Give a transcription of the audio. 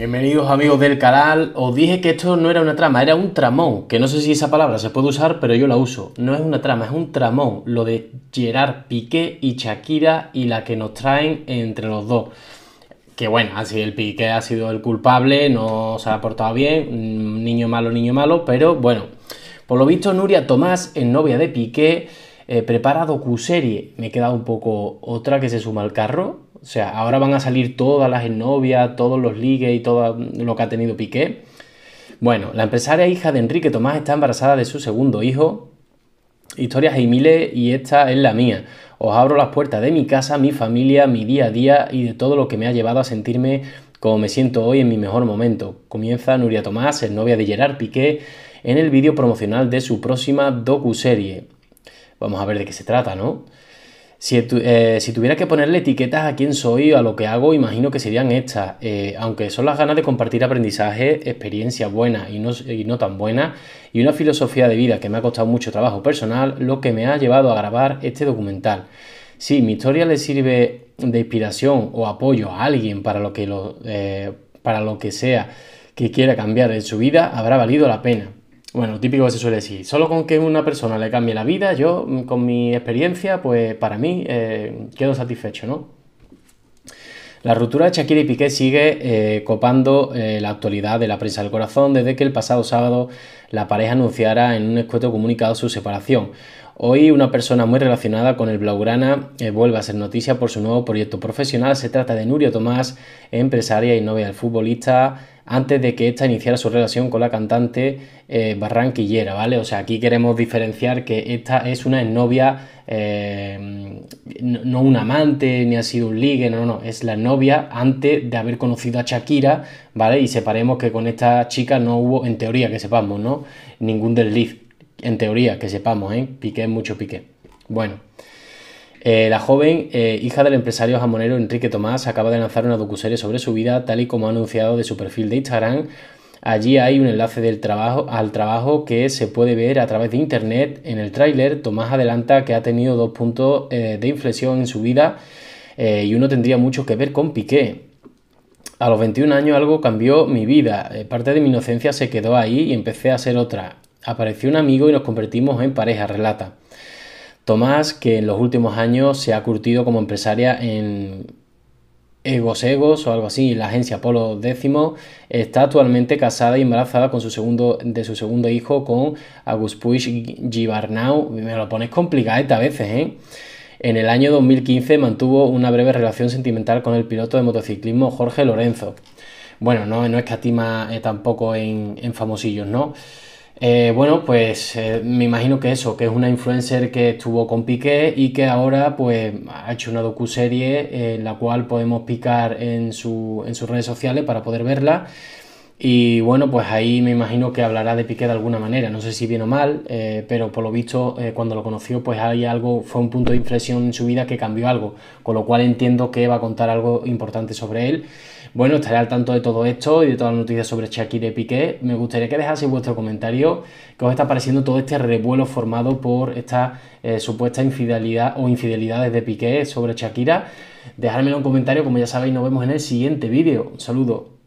Bienvenidos amigos del canal, os dije que esto no era una trama, era un tramón, que no sé si esa palabra se puede usar, pero yo la uso. No es una trama, es un tramón, lo de Gerard Piqué y Shakira y la que nos traen entre los dos. Que bueno, así el Piqué ha sido el culpable, no se ha portado bien, niño malo, pero bueno. Por lo visto Nuria Tomás, novia de Piqué, prepara docuserie. Me he quedado un poco otra que se suma al carro. O sea, ahora van a salir todas las novias, todos los ligues y todo lo que ha tenido Piqué. Bueno, la empresaria hija de Enrique Tomás está embarazada de su segundo hijo. Historias hay miles y esta es la mía. Os abro las puertas de mi casa, mi familia, mi día a día y de todo lo que me ha llevado a sentirme como me siento hoy en mi mejor momento. Comienza Nuria Tomás, novia de Gerard Piqué, en el vídeo promocional de su próxima docuserie. Vamos a ver de qué se trata, ¿no? Si tuviera que ponerle etiquetas a quién soy o a lo que hago, imagino que serían estas. Aunque son las ganas de compartir aprendizaje, experiencias buenas y no tan buenas, y una filosofía de vida que me ha costado mucho trabajo personal, lo que me ha llevado a grabar este documental. Si mi historia le sirve de inspiración o apoyo a alguien para lo que sea que quiera cambiar en su vida, habrá valido la pena. Bueno, típico que se suele decir, solo con que una persona le cambie la vida, yo con mi experiencia, pues para mí quedo satisfecho, ¿no? La ruptura de Shakira y Piqué sigue copando la actualidad de la prensa del corazón desde que el pasado sábado la pareja anunciara en un escueto comunicado su separación. Hoy una persona muy relacionada con el blaugrana vuelve a ser noticia por su nuevo proyecto profesional. Se trata de Nuria Tomás, empresaria y novia del futbolista, antes de que ésta iniciara su relación con la cantante barranquillera, ¿vale? O sea, aquí queremos diferenciar que esta es una exnovia, no un amante, ni ha sido un ligue, no, es la novia antes de haber conocido a Shakira, ¿vale? Y separemos que con esta chica no hubo, en teoría, que sepamos, ¿no? Ningún desliz, en teoría, que sepamos, ¿eh? Piqué, mucho Piqué. Bueno. La joven, hija del empresario jamonero Enrique Tomás, acaba de lanzar una docuserie sobre su vida, tal y como ha anunciado de su perfil de Instagram. Allí hay un enlace al trabajo que se puede ver a través de internet. En el tráiler, Tomás adelanta que ha tenido dos puntos de inflexión en su vida y uno tendría mucho que ver con Piqué. A los 21 años algo cambió mi vida. Parte de mi inocencia se quedó ahí y empecé a ser otra. Apareció un amigo y nos convertimos en pareja, relata. Tomás, que en los últimos años se ha curtido como empresaria en Egos Egos o algo así, la agencia Polo X, está actualmente casada y embarazada con su segundo hijo, con Agus Puig Gibarnau. Me lo pones complicadita a veces, ¿eh? En el año 2015 mantuvo una breve relación sentimental con el piloto de motociclismo Jorge Lorenzo. Bueno, no escatima tampoco en famosillos, ¿no? Bueno, pues me imagino que eso, que es una influencer que estuvo con Piqué y que ahora pues ha hecho una docuserie en la cual podemos picar en sus redes sociales para poder verla. Y bueno, pues ahí me imagino que hablará de Piqué de alguna manera, no sé si bien o mal, pero por lo visto cuando lo conoció pues hay algo, fue un punto de inflexión en su vida que cambió algo, con lo cual entiendo que va a contar algo importante sobre él. Bueno, estaré al tanto de todo esto y de todas las noticias sobre Shakira y Piqué. Me gustaría que dejaseis vuestro comentario, que os está pareciendo todo este revuelo formado por esta supuesta infidelidad o infidelidades de Piqué sobre Shakira. Dejármelo en un comentario, como ya sabéis, nos vemos en el siguiente vídeo. Un saludo.